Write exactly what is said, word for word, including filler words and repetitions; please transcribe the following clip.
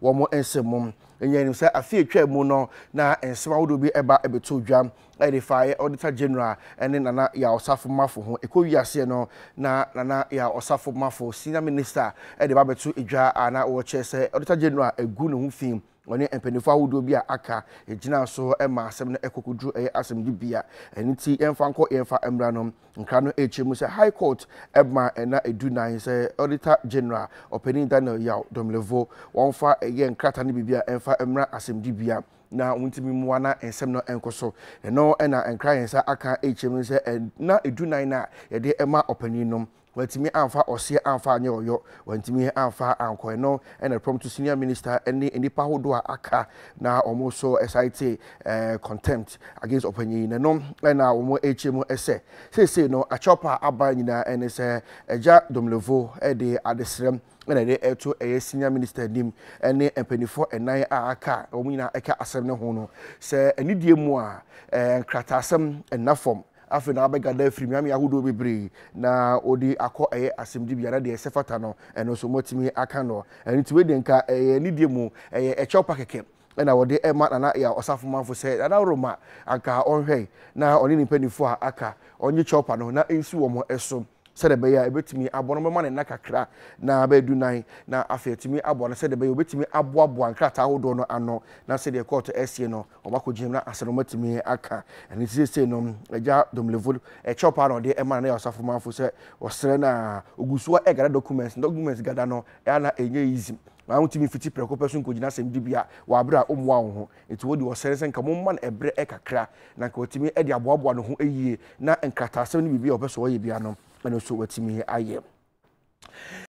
one more answer mum. And you say, I feel chair mono now and small do be about a bit too jam, edify, auditor general, and then Nana ya or Safu Mafu, a cool yasiano, na Nana ya or Safu Mafu, senior minister, and the Babatu Ija, and I will chase auditor general, a good theme. When you and Penifau do be a aka, a general so Emma, seven echo could drew a assam dubia, and tea and Franco Enfa Embranum, and Crano H. Musa High Court, Emma, and not a do nine, say, Auditor General, or Penny Daniel Yao, Domlevo, one far again, Cratani Bibia, Enfa Embra assam dubia. Now, Wintimim Mwana and Semno and Coso, and no Anna and crying, sir, Aka H. Musa, and not a do nine, a dear Emma Openinum. When Timmy Alpha or Sea Alpha near York, when Timmy Alpha and Coeno and a prompt to senior minister and the Pahodua Aka now almost so as I say contempt against opinion and no and now more H M O essay. Say, say no, a chopper abandoned and it's a jack domlevo a day at the slam. And they to a senior minister nim and they and penny four and nine are a car or winner a car assembly no hono. Say, and idiot moi and cratasum and na form. After now, I got free. I would be brave. Now, Odi, I call a Asimdibiana de Sefatano, and also Motimi Akano, and it's waiting a Nidimu, a chopper came. And our dear Emma and I or Safuman for said, and our Roma, Aka, on hey, now only penny for Aka, on your chopper, no, not in Suomo Esso. Said a bayer, I bet me, I borrow my money, Nakakra, now I do nine, now after to me, I borrow, said the bayer, bet me, I bob one crat, I would don't know, now said the court to Essino, or Mako Jimna, as I met me, Aka, and it's this no, a jar, domlevo, a chopper on the Emmanuel Safuman for said, or Serena, Ugusua, Egada documents, documents, Gadano, Anna, a yearism. I want to be fifty per person could not send Dibia, Wabra, Umwao. It would do a sense and come on a break a crack, Nakotimi, Edia Bob one who a year, now and Catasan will be a person, and also what Timmy I am.